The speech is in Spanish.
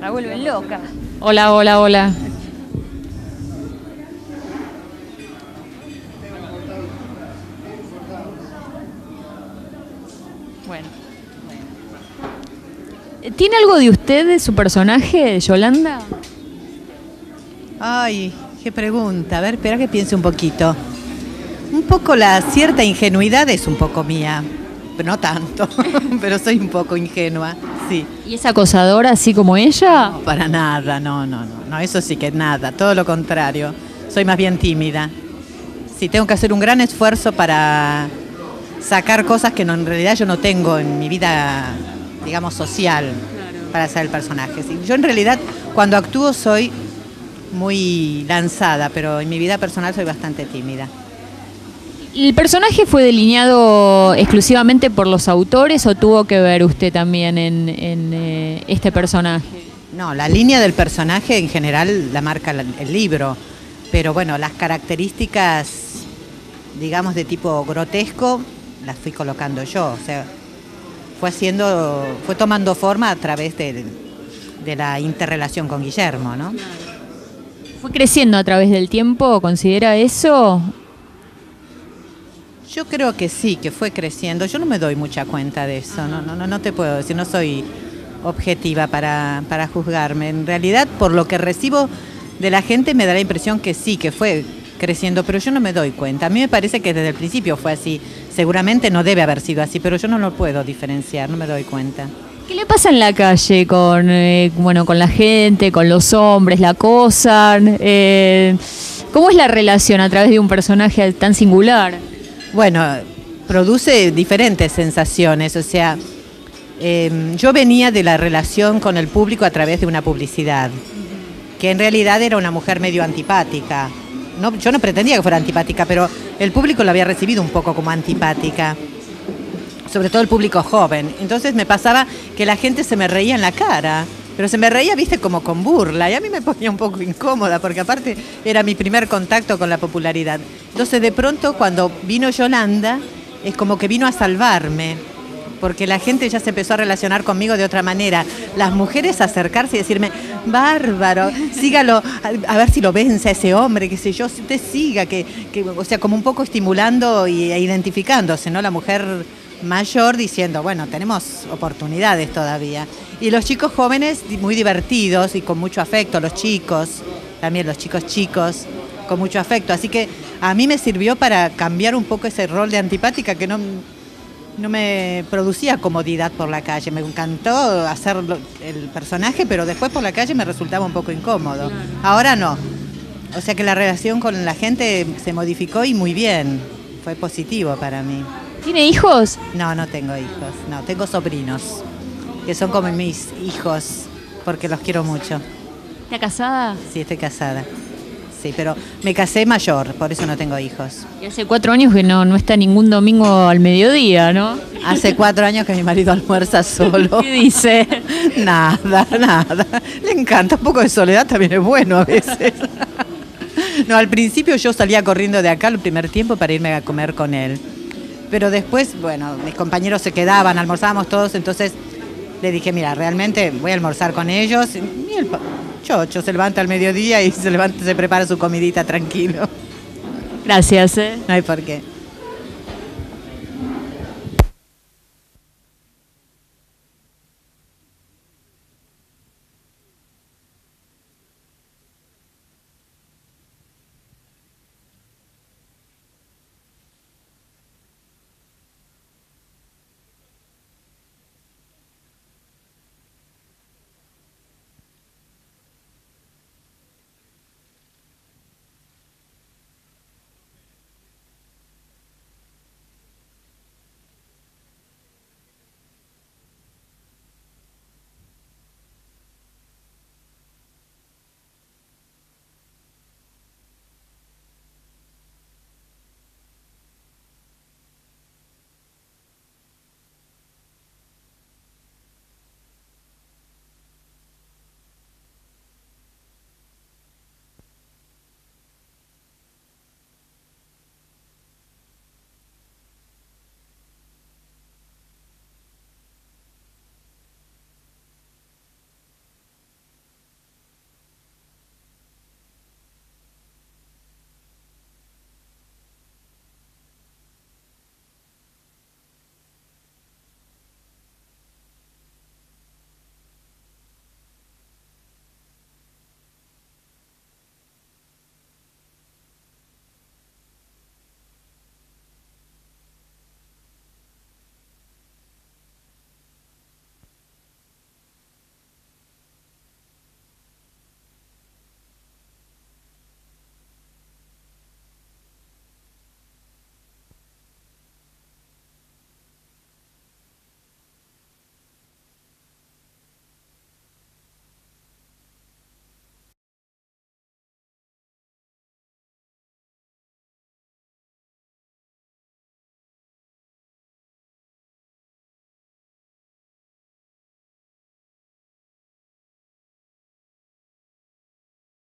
La vuelven loca. Hola, hola, hola. Bueno. ¿Tiene algo de usted, de su personaje, Yolanda? Ay, qué pregunta. A ver, espera que piense un poquito. Un poco la cierta ingenuidad es un poco mía. No tanto, pero soy un poco ingenua, sí. ¿Y es acosadora así como ella? No, para nada, no, eso sí que nada, todo lo contrario. Soy más bien tímida. Sí, tengo que hacer un gran esfuerzo para sacar cosas que no, en realidad yo no tengo en mi vida, digamos, social, claro, para hacer el personaje. Sí, yo en realidad cuando actúo soy muy lanzada, pero en mi vida personal soy bastante tímida. ¿El personaje fue delineado exclusivamente por los autores o tuvo que ver usted también en este personaje? No, la línea del personaje en general la marca el libro, pero bueno, las características, digamos, de tipo grotesco, las fui colocando yo. O sea, fue tomando forma a través de la interrelación con Guillermo, ¿no? ¿Fue creciendo a través del tiempo? ¿Considera eso...? Yo creo que sí, que fue creciendo. Yo no me doy mucha cuenta de eso, no te puedo decir, no soy objetiva para juzgarme. En realidad, por lo que recibo de la gente, me da la impresión que sí, que fue creciendo, pero yo no me doy cuenta. A mí me parece que desde el principio fue así. Seguramente no debe haber sido así, pero yo no lo puedo diferenciar, no me doy cuenta. ¿Qué le pasa en la calle con, bueno, con la gente, con los hombres? ¿La acosan? ¿Cómo es la relación a través de un personaje tan singular? Bueno, produce diferentes sensaciones, o sea, yo venía de la relación con el público a través de una publicidad, que en realidad era una mujer medio antipática. No, yo no pretendía que fuera antipática, pero el público la había recibido un poco como antipática, sobre todo el público joven. Entonces me pasaba que la gente se me reía en la cara, pero se me reía, viste, como con burla, y a mí me ponía un poco incómoda, porque aparte era mi primer contacto con la popularidad. Entonces de pronto cuando vino Yolanda, es como que vino a salvarme, porque la gente ya se empezó a relacionar conmigo de otra manera. Las mujeres acercarse y decirme, bárbaro, sígalo, a ver si lo vence a ese hombre, qué sé yo, si usted siga, que, o sea, como un poco estimulando e identificándose, ¿no? La mujer mayor diciendo, bueno, tenemos oportunidades todavía. Y los chicos jóvenes muy divertidos y con mucho afecto, los chicos, también los chicos, con mucho afecto. Así que a mí me sirvió para cambiar un poco ese rol de antipática que no me producía comodidad por la calle. Me encantó hacer el personaje, pero después por la calle me resultaba un poco incómodo. Ahora no. O sea que la relación con la gente se modificó y muy bien. Fue positivo para mí. ¿Tiene hijos? No, no tengo hijos. No, tengo sobrinos, que son como mis hijos, porque los quiero mucho. ¿Está casada? Sí, estoy casada. Sí, pero me casé mayor, por eso no tengo hijos. Y hace 4 años que no está ningún domingo al mediodía, ¿no? Hace 4 años que mi marido almuerza solo. ¿Qué dice? Nada. Le encanta, un poco de soledad también es bueno a veces. No, al principio yo salía corriendo de acá el primer tiempo para irme a comer con él. Pero después, bueno, mis compañeros se quedaban, almorzábamos todos, entonces... Le dije, mira, realmente voy a almorzar con ellos. Y el chocho se levanta al mediodía y se prepara su comidita tranquilo. Gracias. No hay por qué.